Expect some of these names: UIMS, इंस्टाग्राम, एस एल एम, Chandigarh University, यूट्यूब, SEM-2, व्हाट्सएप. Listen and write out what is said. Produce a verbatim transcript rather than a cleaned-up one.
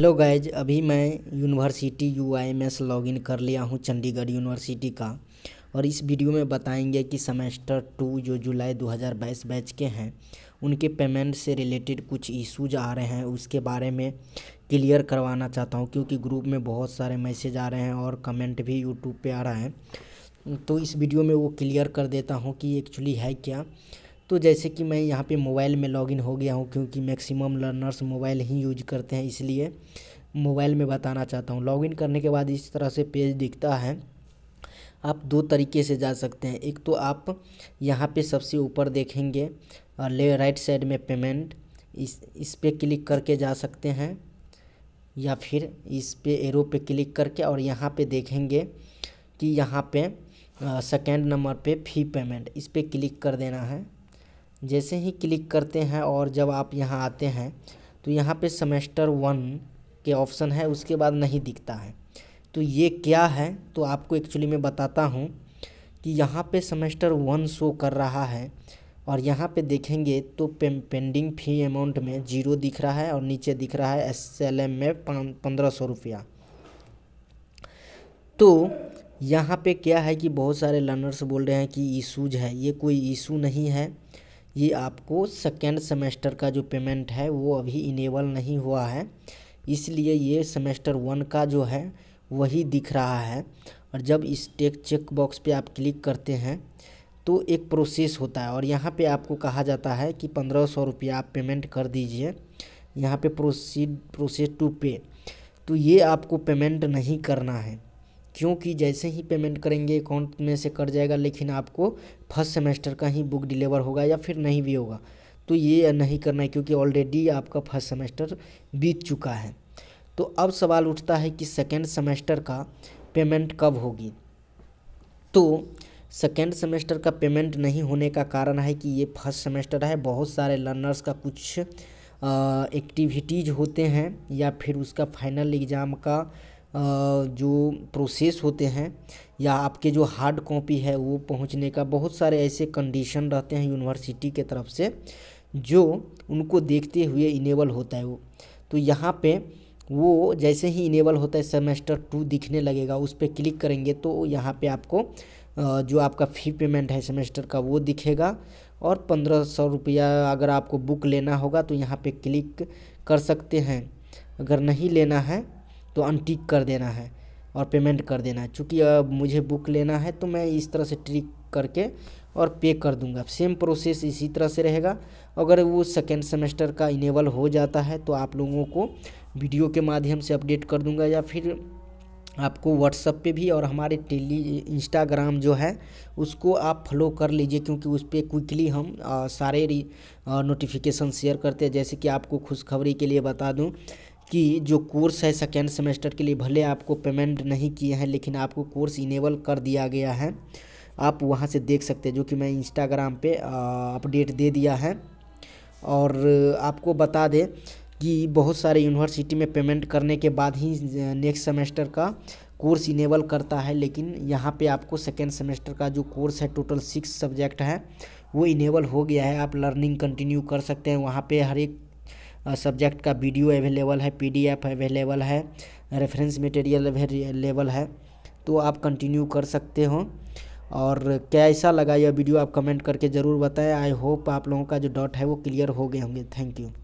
Hello guys, अभी मैं university U I M S login कर लिया हूँ चंडीगढ़ यूनिवर्सिटी का। और इस वीडियो में बताएंगे कि सेमेस्टर टू जो जुलाई दो हज़ार बाईस बैच के हैं उनके पेमेंट से रिलेटेड कुछ इश्यूज आ रहे हैं, उसके बारे में क्लियर करवाना चाहता हूँ क्योंकि ग्रुप में बहुत सारे मैसेज आ रहे हैं और कमेंट भी यूट्यूब पे आ रहा है। तो इस वीडियो में वो क्लियर कर देता हूँ कि एक्चुअली है क्या। तो जैसे कि मैं यहाँ पे मोबाइल में लॉगिन हो गया हूँ क्योंकि मैक्सिमम लर्नर्स मोबाइल ही यूज करते हैं, इसलिए मोबाइल में बताना चाहता हूँ। लॉगिन करने के बाद इस तरह से पेज दिखता है। आप दो तरीके से जा सकते हैं, एक तो आप यहाँ पे सबसे ऊपर देखेंगे और ले राइट साइड में पेमेंट, इस इस पर क्लिक करके जा सकते हैं या फिर इस पर एरो पे क्लिक करके और यहाँ पर देखेंगे कि यहाँ पर सेकेंड नंबर पर फ़ी पेमेंट, इस पर क्लिक कर देना है। जैसे ही क्लिक करते हैं और जब आप यहाँ आते हैं तो यहाँ पे सेमेस्टर वन के ऑप्शन है, उसके बाद नहीं दिखता है। तो ये क्या है तो आपको एक्चुअली मैं बताता हूँ कि यहाँ पे सेमेस्टर वन शो कर रहा है और यहाँ पे देखेंगे तो पेंडिंग फ़ी अमाउंट में जीरो दिख रहा है और नीचे दिख रहा है एस एल एम में पंद्रह सौ रुपया। तो यहाँ पर क्या है कि बहुत सारे लर्नर्स बोल रहे हैं कि इशूज है, ये कोई इशू नहीं है। ये आपको सेकेंड सेमेस्टर का जो पेमेंट है वो अभी इनेबल नहीं हुआ है, इसलिए ये सेमेस्टर वन का जो है वही दिख रहा है। और जब इस टेक चेक बॉक्स पे आप क्लिक करते हैं तो एक प्रोसेस होता है और यहाँ पे आपको कहा जाता है कि पंद्रह सौ रुपया आप पेमेंट कर दीजिए, यहाँ पे प्रोसीड प्रोसेस टू पे। तो ये आपको पेमेंट नहीं करना है क्योंकि जैसे ही पेमेंट करेंगे अकाउंट में से कट जाएगा, लेकिन आपको फर्स्ट सेमेस्टर का ही बुक डिलीवर होगा या फिर नहीं भी होगा। तो ये नहीं करना है क्योंकि ऑलरेडी आपका फर्स्ट सेमेस्टर बीत चुका है। तो अब सवाल उठता है कि सेकेंड सेमेस्टर का पेमेंट कब होगी। तो सेकेंड सेमेस्टर का पेमेंट नहीं होने का कारण है कि ये फर्स्ट सेमेस्टर है, बहुत सारे लर्नर्स का कुछ एक्टिविटीज़ होते हैं या फिर उसका फाइनल एग्ज़ाम का जो प्रोसेस होते हैं या आपके जो हार्ड कॉपी है वो पहुंचने का, बहुत सारे ऐसे कंडीशन रहते हैं यूनिवर्सिटी के तरफ से जो उनको देखते हुए इनेबल होता है वो। तो यहाँ पे वो जैसे ही इनेबल होता है सेमेस्टर टू दिखने लगेगा, उस पर क्लिक करेंगे तो यहाँ पे आपको जो आपका फ़ी पेमेंट है सेमेस्टर का वो दिखेगा। और पंद्रह सौ रुपया अगर आपको बुक लेना होगा तो यहाँ पर क्लिक कर सकते हैं, अगर नहीं लेना है तो अनटिक कर देना है और पेमेंट कर देना है। चूँकि अब मुझे बुक लेना है तो मैं इस तरह से ट्रिक करके और पे कर दूंगा। सेम प्रोसेस इसी तरह से रहेगा। अगर वो सेकेंड सेमेस्टर का इनेबल हो जाता है तो आप लोगों को वीडियो के माध्यम से अपडेट कर दूंगा या फिर आपको व्हाट्सएप पे भी और हमारे टेली इंस्टाग्राम जो है उसको आप फॉलो कर लीजिए क्योंकि उस पर क्विकली हम आ, सारे नोटिफिकेशन शेयर करते हैं। जैसे कि आपको खुशखबरी के लिए बता दूँ कि जो कोर्स है सेकेंड सेमेस्टर के लिए भले आपको पेमेंट नहीं किए हैं लेकिन आपको कोर्स इनेबल कर दिया गया है, आप वहां से देख सकते हैं, जो कि मैं इंस्टाग्राम पे अपडेट दे दिया है। और आपको बता दें कि बहुत सारे यूनिवर्सिटी में पेमेंट करने के बाद ही नेक्स्ट सेमेस्टर का कोर्स इनेबल करता है, लेकिन यहाँ पे आपको सेकेंड सेमेस्टर का जो कोर्स है टोटल सिक्स सब्जेक्ट है वो इनेबल हो गया है। आप लर्निंग कंटिन्यू कर सकते हैं, वहाँ पर हर एक सब्जेक्ट का वीडियो अवेलेबल है, पीडीएफ अवेलेबल है, रेफरेंस मटेरियल अवेलेबल है, तो आप कंटिन्यू कर सकते हो। और कैसा लगा यह वीडियो आप कमेंट करके ज़रूर बताएं। आई होप आप लोगों का जो डाउट है वो क्लियर हो गए होंगे। Thank you.